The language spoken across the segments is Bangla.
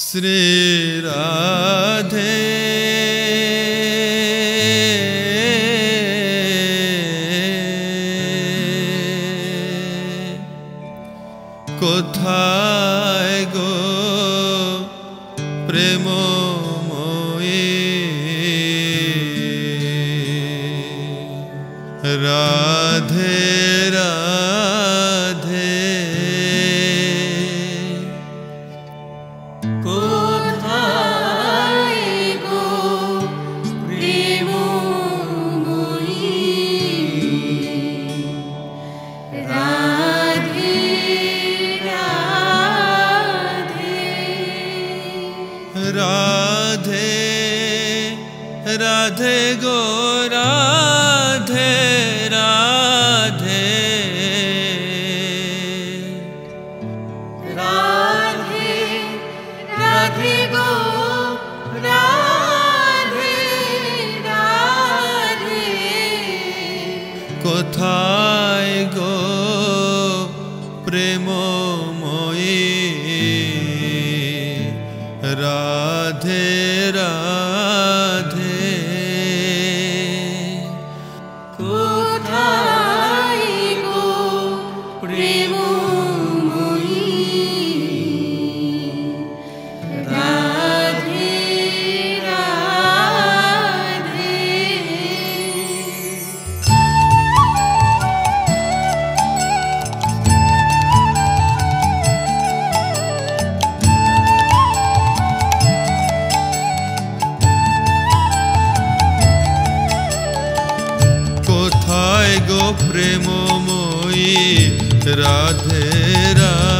श्री राधे कोथाय गो प्रेम मोये राधे राधे गो राधे राधे राधे राधे गो राधे राधे कोथाय गो प्रेम मोई राधे राधे प्रेम मोई राधे राधे कोथाय गो प्रेम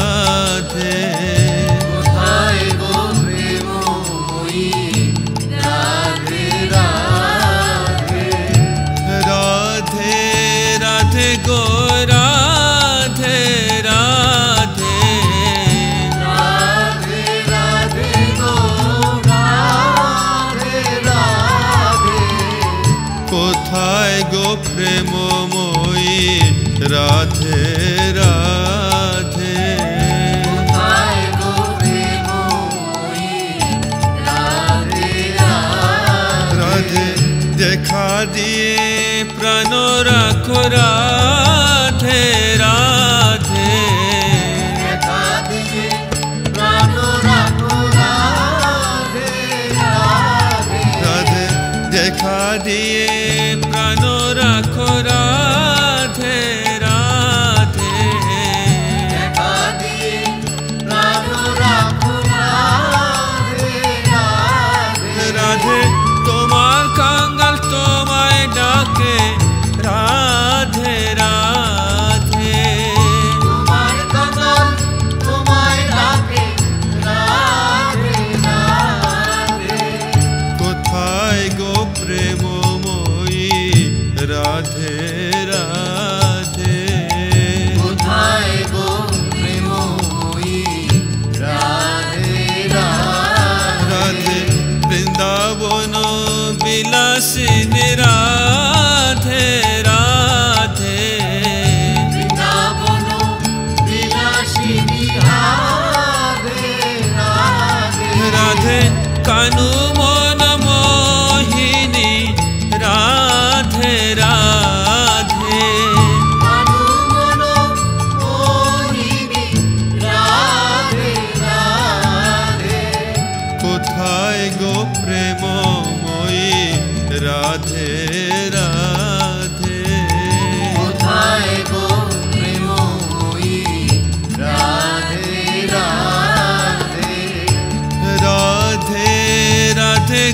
मोई राधे राधे राधे राधे गो राधे राधे राधे राधे गो राधे राधे कोथाय गो प्रेम राधे राधे कोथाय गो प्रेम मोई राधे राधे देखा दिए प्राण राखो राधे राधे देखा दिए प्राण राखो राधे राधे राधे देखा दिए प्राण राखो राधे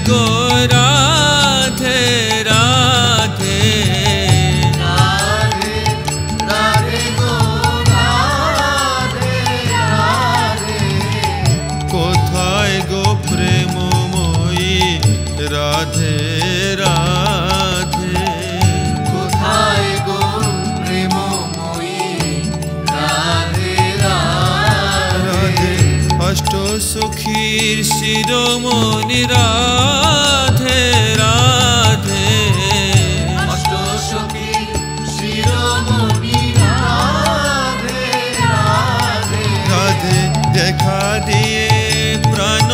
गो राधे राधे राधे राधे गो राधे राधे कोथाय गो प्रेम मोई राधे राधे कोथाय गो प्रेम मोई राधे राधे अष्ट सुखीर शिरोमणि राधे राधे अष्ट सुखीर शिरोमणि राधे राधे राधे देखा दिए प्राण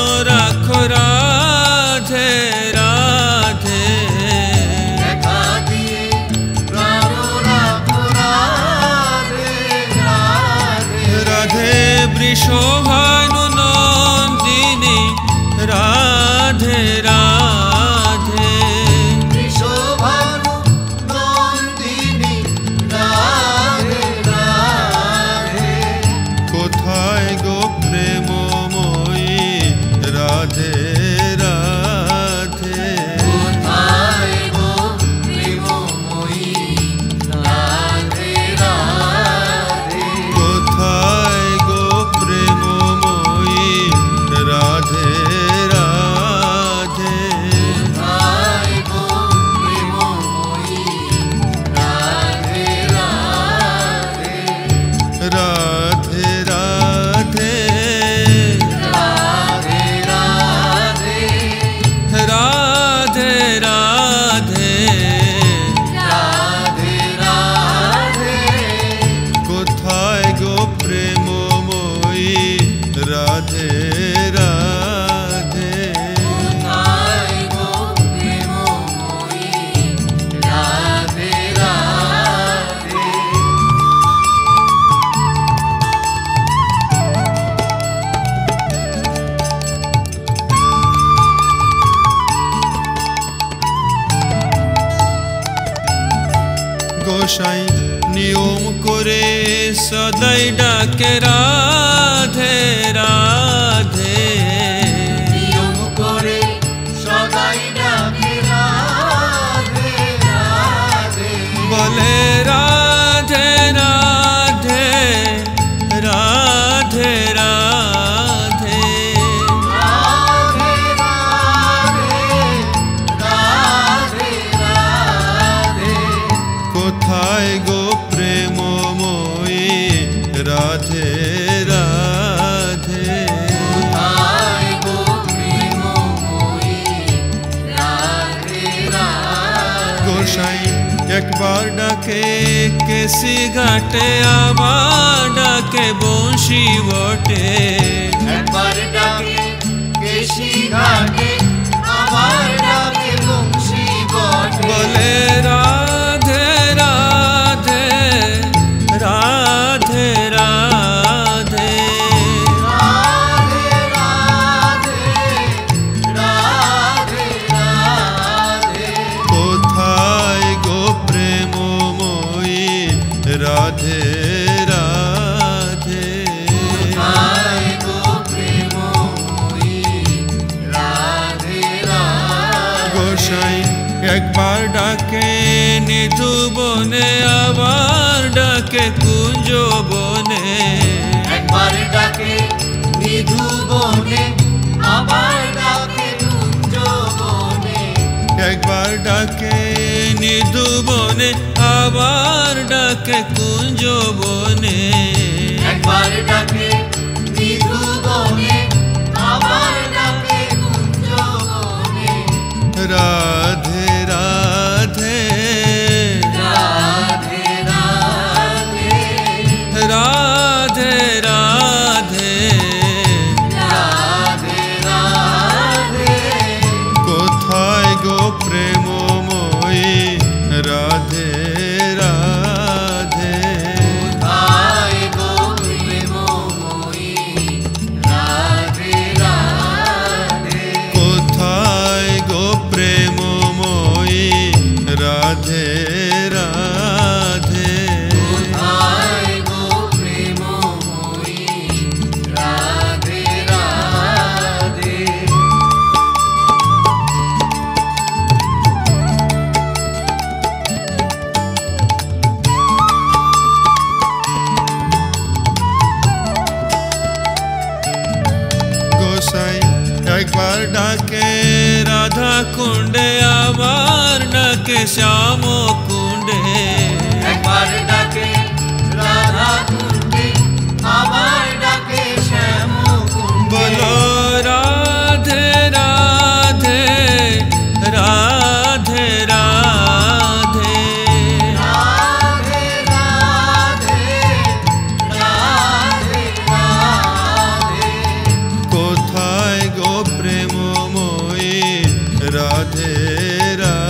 वृषोभानुनोदिनी राधे राधे। वृषोभानुनोदिनी राधे राधे। कोथाय गो प्रेमोमयी राधे राधे। कोथाय गो प्रेमोमयी राधे राधे। कोथाय गो प्रेमोमयी राधे राधे। कोथाय गो प्रेमोमयी राधे राधे। राधे राधे राधे राधे। राधे राधे राधे राधे। कोथाय गो प्रेमोमयी राधे राधे। कोथाय गो प्रेमोमयी राधे राधे। गोसाई नियम करे सदाई डाके राधे राधे। নিয়ম করে সদাই ডাকে রাধে রাধে। बोले राधे राधे राधे राधे। राधे राधे राधे राधे। कोथाय गो प्रेमोमयी राधे राधे। कोथाय গো প্রেমময়ী রাধে রাধে। गोसाई एक बार डाके केसी घाटे आवार डाके बंशी वटे। একবার ডাকে কেশি ঘাটে আবার ডাকে বংশী বটে। बोले राधे राधे राधे राधे। राधे राधे राधे राधे। कोथाय गो प्रेमोमयी राधे राधे। কোথায় গো প্রেমময়ী রাধে রাধে। गोसाई एक बार डाके निधु बोने आवार डाके कुंजो बोने। একবার ডাকে নিধু বনে আবার ডাকে কুঞ্জ বনে। एक बार डाके निधु बोने आवार डाके कुंजो बोने। একবার ডাকে নিধু বনে আবার ডাকে কুঞ্জ বনে। राधे राधे राधे राधे। राधे राधे। राधे राधे। कोथाय गो प्रेमोमयी राधे राधे। কোথায় গো প্রেমময়ী রাধে রাধে। कोथाय गो प्रेमोमयी राधे राधे। কোথায় গো প্রেমময়ী রাধে রাধে। गोसाई एक बार डाके राधा कुंडे आवार डाके श्यामो कुंडे। একবার ডাকে রাধা কুণ্ডে আবার ডাকে শ্যাম কুণ্ডে। बोलो राधे राधे राधे राधे। রাধে রাধে রাধে রাধে। कोथाय गो प्रेमोमयी राधे राधे।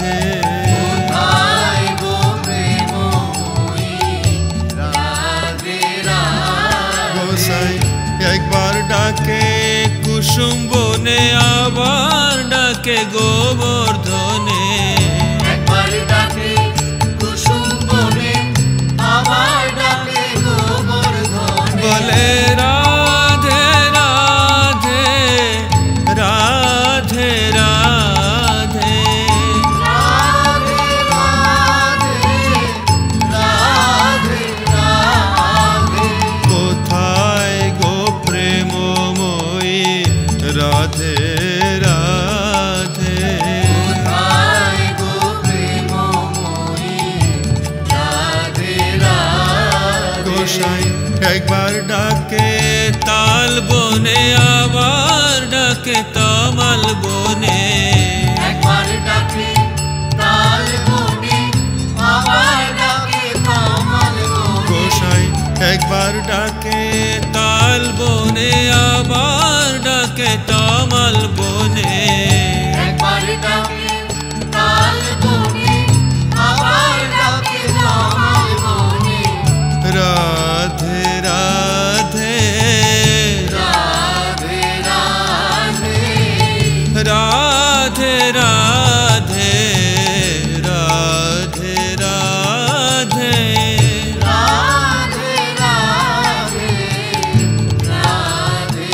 কোথায় গো প্রেমময়ী ডাকে কুসুম বনে আবার ডাকে গোবর্ধনে একবার ডাকে কুসুম বনে আবার ডাকে গোবর্ধনে বলে রাধে রাধে রাধে রাধে রাধে রাধে রাধে রাধে কোথায় গো প্রেমময়ী রাধে রাধে কোথায় গো প্রেমময়ী রাধে রাধে গোসাই একবার ডাকে তাল বনে আবার ডাকে তমাল বনে একবার ডাকে তাল বনে আবার ডাকে তমাল বনে গোসাই একবার ডাকে তাল বনে আবার ডাকে তমাল বনে একবার ডাকে তাল বনে আবার ডাকে তমাল বনে রাধে রাধে রাধে রাধে রাধে রাধে রাধে রাধে রাধে রাধে রাধে রাধে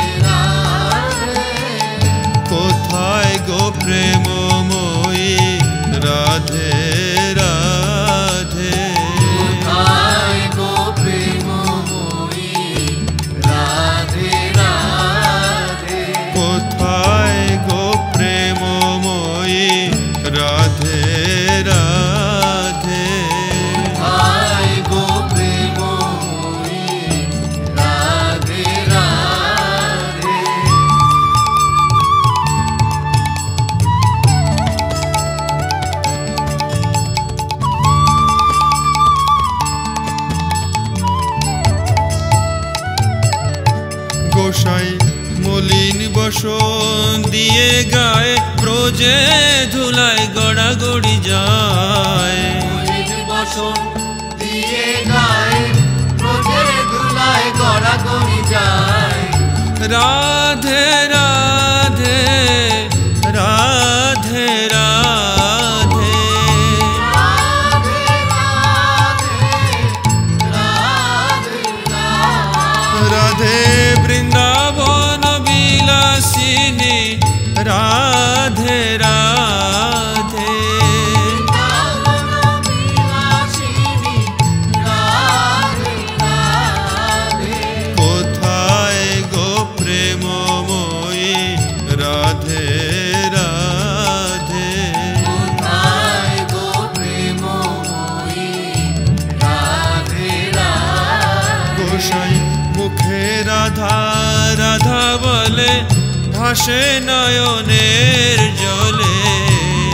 কোথায় গো প্রেমময়ী রাধে রাধে কোথায় গো প্রেমময়ী রাধে রাধে কোথায় গো প্রেমময়ী রাধে রাধে কোথায় গো প্রেমময়ী রাধে রাধে গোসাই মলিন বসন দিয়ে গায়ে ব্রজে ধুলায় গড়াগড়ি যায় মলিন বসন দিয়ে গায় ব্রজের ধুলায় গড়াগড়ি যায় রাধে রাধে রাধে রাধে রাধে রাধে রাধে রাধে রাধে বৃন্দাবন বিলাসিনী রাধে রাধে বৃন্দাবন বিলাসিনী রাধে রাধে কোথায় গো প্রেমময়ী রাধে রাধে কোথায় গো প্রেমময়ী রাধে রাধে গোসাই মুখে রাধা রাধা বলে ভাসে নয়নের জলে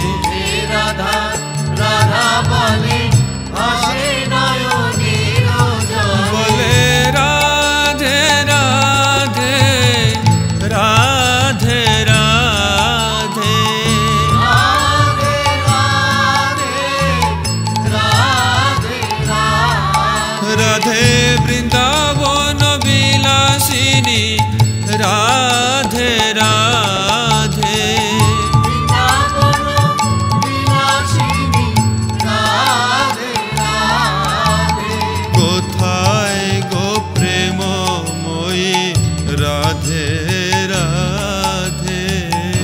মুখে রাধা রাধা বলে ভাসে নয়নের জলে বলে রাধে রাধে রাধে রাধে রাধে রাধে রাধে রাধে রাধে বৃন্দাবন বিলাসিনী রাধে রাধে বৃন্দাবন বিলাসিনী রাধে রাধে কোথায় গো প্রেমময়ী রাধে রাধে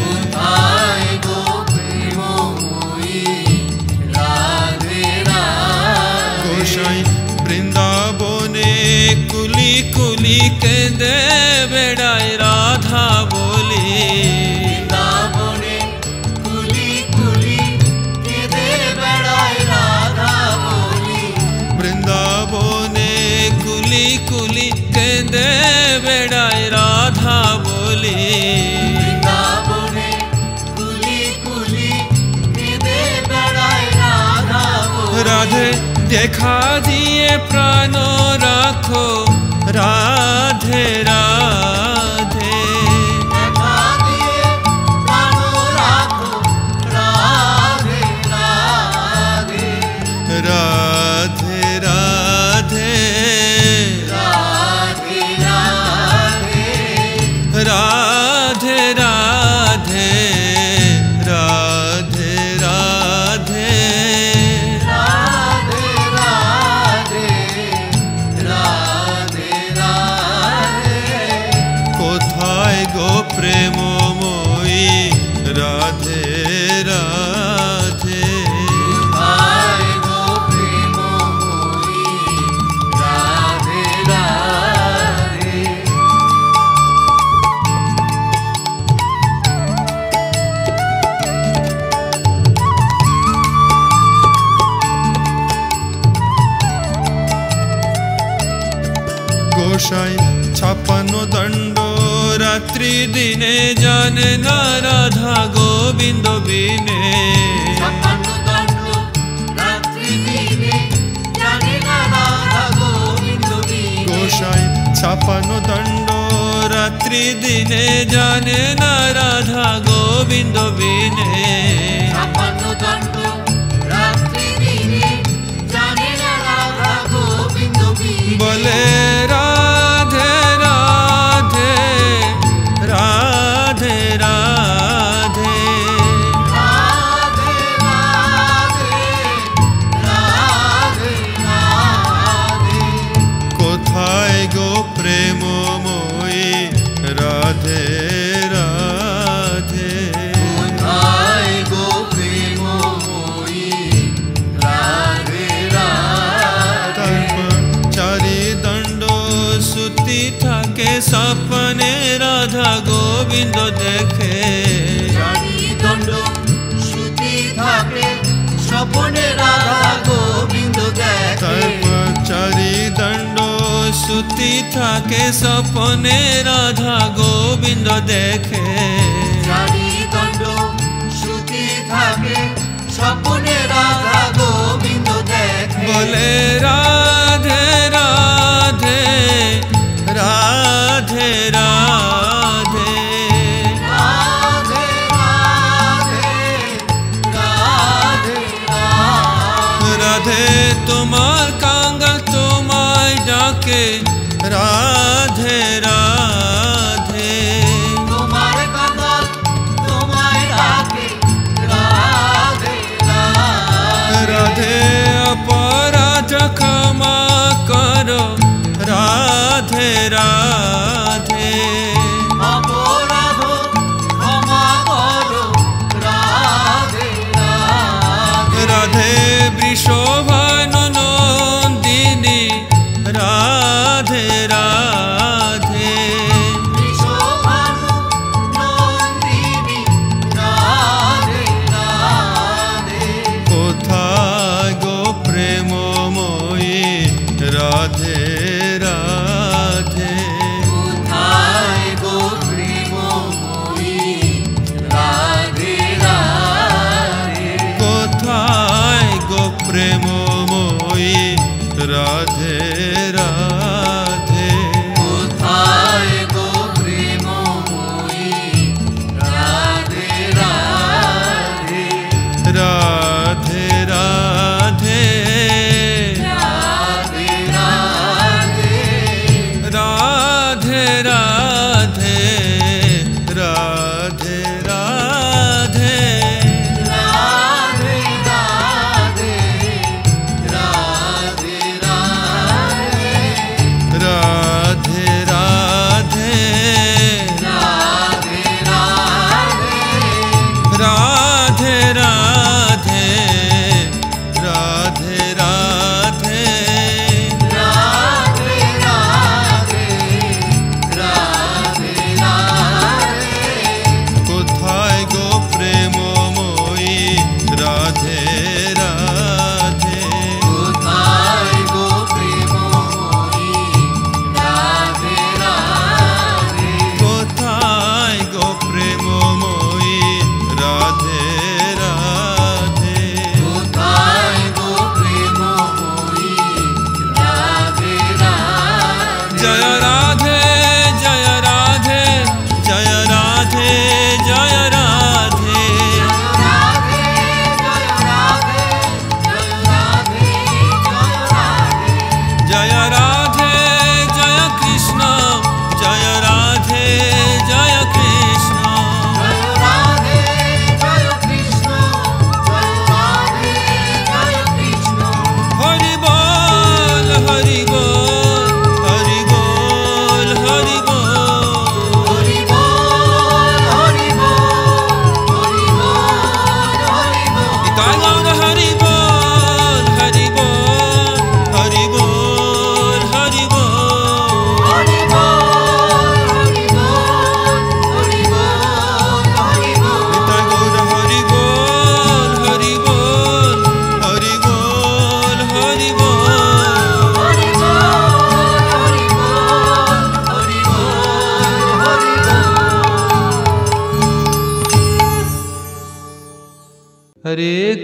কোথায় গো প্রেমময়ী রাধে রাধে গোসাই বৃন্দাবনে কুলি কুলি কেঁদে বেড়ায় রাধা বলি বৃন্দাবনে কুলি কুলি কেঁদে বেড়ায় রাধা বলি বৃন্দাবনে কুলি কুলি কেঁদে বেড়ায় রাধা বলি বৃন্দাবনে কুলি কুলি কেঁদে বেড়ায় রাধা বলি রাধে দেখা দিয়ে প্রাণ রাখো রাধে রাধে দেখা দিয়ে প্রাণ রাখো রাধে রাধে রাধে রাধে রাধে রাধে नु तंडो रात्रि दिने जाने ना राधा गोविंद बिने। गोसाई छापनु दंडो रात्रि दिने जाने ना राधा गोविंद बिने। बोले राधे राधे राधे राधे राधे राधे राधे। कोथाय गो प्रेम मोई राधे राधे। कोथाय गो प्रेम मोई राधे राधे। चारि दंडो सुती थाके सपने राधा गोविंद देखे। दंडो सुती थाके सपने राधा गोविंद देखे। चारि दंडो सुती थाके सपने राधा गोविंद देखे। চারিদণ্ড শ্রুতি থাকে স্বপনে রাধা গোবিন্দ দেখে। बोले राधे राधे राधे राधे রাধে রাধে রাধে রাধে। রাধे তোমার কাঙ্গাল তোমায় ডাকে রাধে রাধে। তোমার কাঙ্গাল তোমায় ডাকে রাধে রাধে। রাধে अपराध क्षमा करो राधे राधे। অপরাধ ক্ষমা করো রাধে রাধে। রাধে বৃষভানু নন্দিনী রাধে রাধে। বিশোভানু নন্দিনী রাধে রাধে। কোথায় গো প্রেমময়ী রাধে রাধে। কোথায় গো প্রেমময়ী রাধে রাধে। কোথায় গো প্রেমময়ী রাধে রাধে। কোথায় গো প্রেমময়ী রাধে রাধে। রাধে রাধে রাধে রাধে। রাধে রাধে রাধে রাধে। রাধে রাধে রাধে রাধে। রাধে রাধে রাধে রাধে। রাধে রাধে রাধে রাধে। রাধে রাধে রাধে রাধে। কোথায় গো প্রেমময়ী রাধে রাধে। কোথায় গো প্রেমময়ী রাধে রাধে। কোথায় গো প্রেমময়ী রাধে রাধে। কোথায় গো প্রেমময়ী রাধে রাধে। জয় রাধে জয় রাধে জয় রাধে জয় রাধে। রাধে জয় রাধে জয় রাধে জয় রাধে। জয় রাধে জয় কৃষ্ণ জয় রাধে জয় কৃষ্ণ। জয় রাধে জয় কৃষ্ণ জয় রাধে জয় কৃষ্ণ। হরি বল হরি বল হরি বল হরি বল। হরি বল হরি বল হরি বল হরি বল। গাই গাও না হরি বল হরি বল হরি বল হরি বল। হরি বল হরি বল হরি বল হরি বল। তাই গো হরি বল হরি বল হরি বল হরি বল। হরি বল হরি বল হরি বল। हरे